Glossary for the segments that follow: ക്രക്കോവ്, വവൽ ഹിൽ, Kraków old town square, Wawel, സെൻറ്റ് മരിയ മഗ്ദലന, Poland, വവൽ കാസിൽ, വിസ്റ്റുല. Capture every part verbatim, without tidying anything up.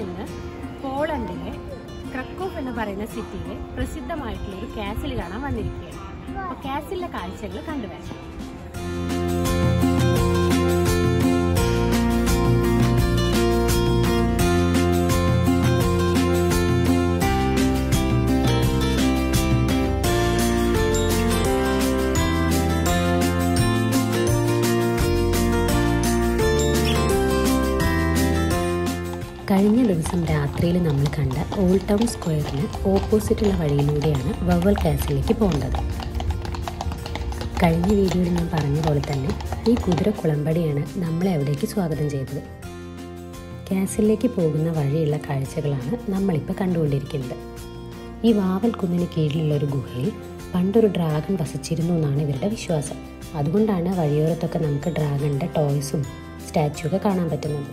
നിന്ന് പോളണ്ടിലെ ക്രക്കോവ് എന്ന് പറയുന്ന സിറ്റിയിലെ പ്രസിദ്ധമായിട്ടുള്ള ഒരു കാസിൽ കാണാൻ വന്നിരിക്കുകയാണ്. അപ്പോൾ കാസിലിലെ കാഴ്ചകൾ കണ്ടുവരാം. കഴിഞ്ഞ ദിവസം രാത്രിയിൽ നമ്മൾ കണ്ട ഓൾഡ് ടൗൺ സ്ക്വയറിന് ഓപ്പോസിറ്റുള്ള വഴിയിലൂടെയാണ് വവൽ കാസിലേക്ക് പോകേണ്ടത്. കഴിഞ്ഞ വീഡിയോയിൽ ഞാൻ പറഞ്ഞ പോലെ തന്നെ ഈ കുതിര കുളമ്പടിയാണ് നമ്മളെ അവിടേക്ക് സ്വാഗതം ചെയ്തത്. കാസിലേക്ക് പോകുന്ന വഴിയുള്ള കാഴ്ചകളാണ് നമ്മളിപ്പോൾ കണ്ടുകൊണ്ടിരിക്കുന്നത്. ഈ വാവൽ കുന്നിന് കീഴിലുള്ള ഒരു ഗുഹയിൽ പണ്ടൊരു ഡ്രാഗൺ വസിച്ചിരുന്നു എന്നാണ് ഇവരുടെ വിശ്വാസം. അതുകൊണ്ടാണ് വഴിയോരത്തൊക്കെ നമുക്ക് ഡ്രാഗണിൻ്റെ ടോയ്സും സ്റ്റാച്ചുവൊക്കെ കാണാൻ പറ്റുന്നത്.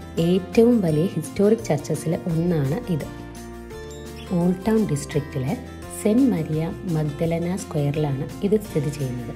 ഏറ്റവും വലിയ ഹിസ്റ്റോറിക് ചർച്ചസിലെ ഒന്നാണ് ഇത്. ഓൾഡ് ടൗൺ ഡിസ്ട്രിക്റ്റിലെ സെൻറ്റ് മരിയ മഗ്ദലന സ്ക്വയറിലാണ് ഇത് സ്ഥിതി ചെയ്യുന്നത്.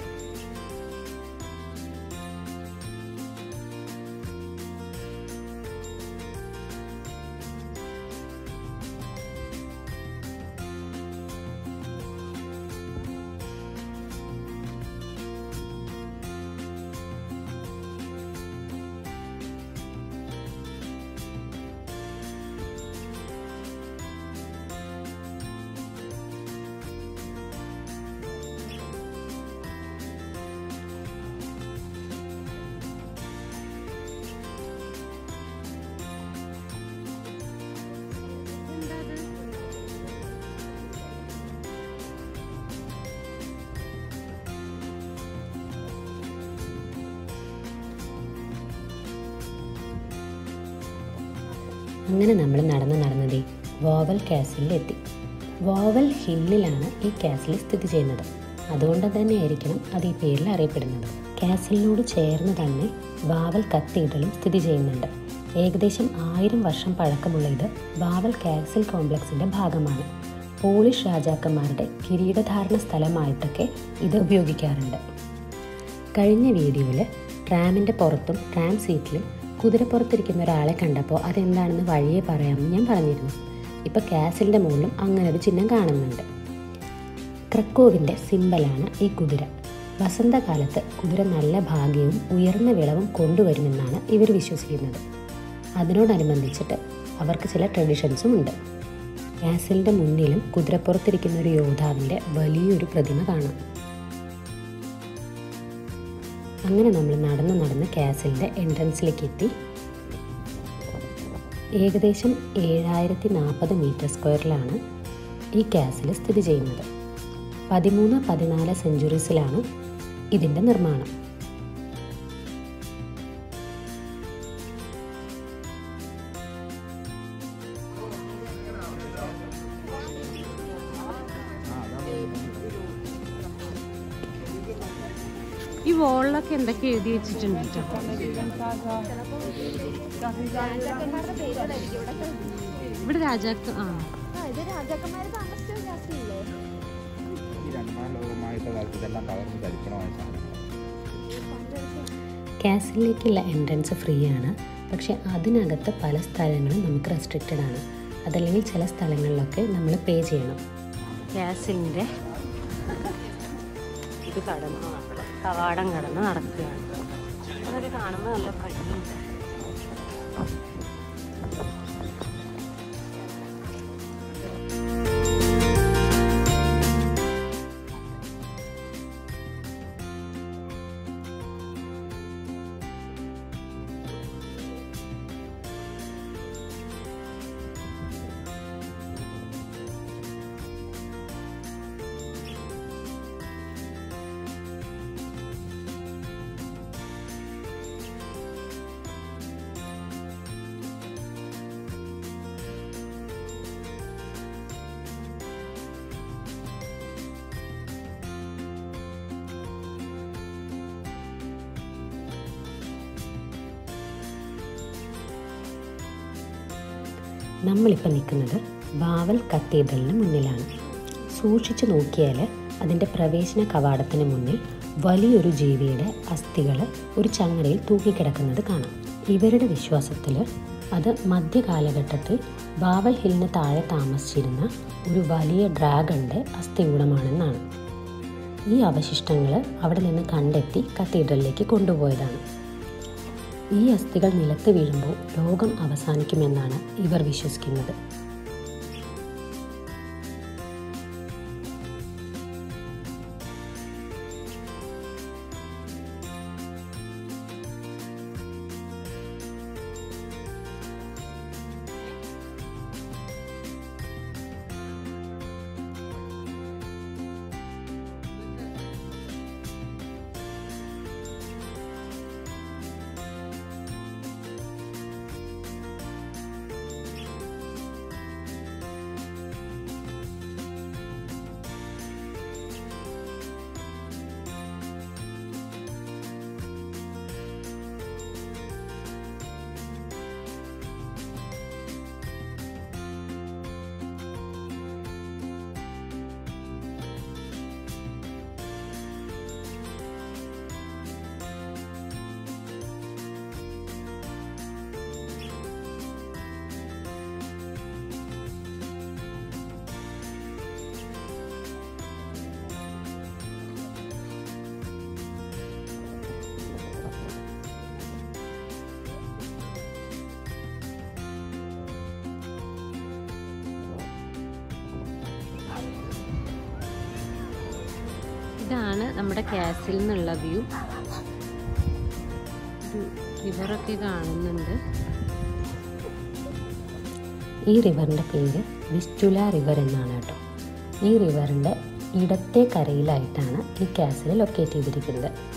അങ്ങനെ നമ്മൾ നടന്ന് നടന്നതേ വവൽ കാസിലെത്തി. വവൽ ഹില്ലിലാണ് ഈ കാസിൽ സ്ഥിതി ചെയ്യുന്നത്. അതുകൊണ്ട് തന്നെയായിരിക്കണം അത് ഈ പേരിൽ അറിയപ്പെടുന്നത്. കാസിലിനോട് ചേർന്ന് തന്നെ വവൽ കത്തീഡ്രലും സ്ഥിതി ചെയ്യുന്നുണ്ട്. ഏകദേശം ആയിരം വർഷം പഴക്കമുള്ള ഇത് വവൽ കാസിൽ കോംപ്ലക്സിൻ്റെ ഭാഗമാണ്. പോളിഷ് രാജാക്കന്മാരുടെ കിരീടധാരണ സ്ഥലമായിട്ടൊക്കെ ഇത് ഉപയോഗിക്കാറുണ്ട്. കഴിഞ്ഞ വീഡിയോയിൽ ട്രാമിൻ്റെ പുറത്തും ട്രാം സീറ്റിലും കുതിരപ്പുറത്തിരിക്കുന്ന ഒരാളെ കണ്ടപ്പോൾ അതെന്താണെന്ന് വഴിയെ പറയാമെന്ന് ഞാൻ പറഞ്ഞിരുന്നു. ഇപ്പോൾ കാസിലിൻ്റെ മുകളിലും അങ്ങനെ ഒരു ചിഹ്നം കാണുന്നുണ്ട്. ക്രക്കോവിൻ്റെ സിംബലാണ് ഈ കുതിര. വസന്തകാലത്ത് കുതിര നല്ല ഭാഗ്യവും ഉയർന്ന വിളവും കൊണ്ടുവരുമെന്നാണ് ഇവർ വിശ്വസിക്കുന്നത്. അതിനോടനുബന്ധിച്ചിട്ട് അവർക്ക് ചില ട്രഡീഷൻസും ഉണ്ട്. കാസിലിൻ്റെ മുന്നിലും കുതിരപ്പുറത്തിരിക്കുന്ന ഒരു യോദ്ധാവിൻ്റെ വലിയൊരു പ്രതിമ കാണാം. അങ്ങനെ നമ്മൾ നടന്ന് നടന്ന് കാസിലിൻ്റെ എൻട്രൻസിലേക്ക് എത്തി. ഏകദേശം ഏഴായിരത്തി നാൽപ്പത് മീറ്റർ സ്ക്വയറിലാണ് ഈ കാസിൽ സ്ഥിതി ചെയ്യുന്നത്. പതിമൂന്ന് പതിനാല് സെഞ്ച്വറീസിലാണ് ഇതിൻ്റെ നിർമ്മാണം. ഈ വോളിലൊക്കെ എന്തൊക്കെ എഴുതി വെച്ചിട്ടുണ്ട്. ഇവിടെ രാജാക്ക ആ കാസിലേക്കുള്ള എൻട്രൻസ് ഫ്രീ ആണ്. പക്ഷെ അതിനകത്ത് പല സ്ഥലങ്ങളും നമുക്ക് റെസ്ട്രിക്റ്റഡ് ആണ്. അതല്ലെങ്കിൽ ചില സ്ഥലങ്ങളിലൊക്കെ നമ്മൾ പേ ചെയ്യണം. കാസിലിൻ്റെ ഇത് കടന്നു കവാടം കടന്ന് നടക്കുകയാണ്. അതൊക്കെ കാണുമ്പോൾ നല്ല ഭംഗിയുണ്ട്. നമ്മളിപ്പോൾ നിൽക്കുന്നത് വാവൽ കത്തീഡ്രലിന് മുന്നിലാണ്. സൂക്ഷിച്ചു നോക്കിയാൽ അതിൻ്റെ പ്രവേശന കവാടത്തിന് മുന്നിൽ വലിയൊരു ജീവിയുടെ അസ്ഥികൾ ഒരു ചങ്ങലയിൽ തൂക്കിക്കിടക്കുന്നത് കാണാം. ഇവരുടെ വിശ്വാസത്തിൽ അത് മധ്യകാലഘട്ടത്തിൽ വാവൽ ഹില്ലിന് താഴെ താമസിച്ചിരുന്ന ഒരു വലിയ ഡ്രാഗണിൻ്റെ അസ്ഥികൂടമാണെന്നാണ്. ഈ അവശിഷ്ടങ്ങൾ അവിടെ നിന്ന് കണ്ടെത്തി കത്തീഡ്രലിലേക്ക് കൊണ്ടുപോയതാണ്. ഈ അസ്ഥികൾ നിലത്ത് വീഴുമ്പോൾ ലോകം അവസാനിക്കുമെന്നാണ് ഇവർ വിശ്വസിക്കുന്നത്. ഇതാണ് നമ്മുടെ കാസിൽ നിന്നുള്ള വ്യൂ. റിവറൊക്കെ കാണുന്നുണ്ട്. ഈ റിവറിൻ്റെ പേര് വിസ്റ്റുല റിവർ എന്നാണ് കേട്ടോ. ഈ റിവറിൻ്റെ ഇടത്തെ കരയിലായിട്ടാണ് ഈ കാസിൽ ലൊക്കേറ്റ് ചെയ്തിരിക്കുന്നത്.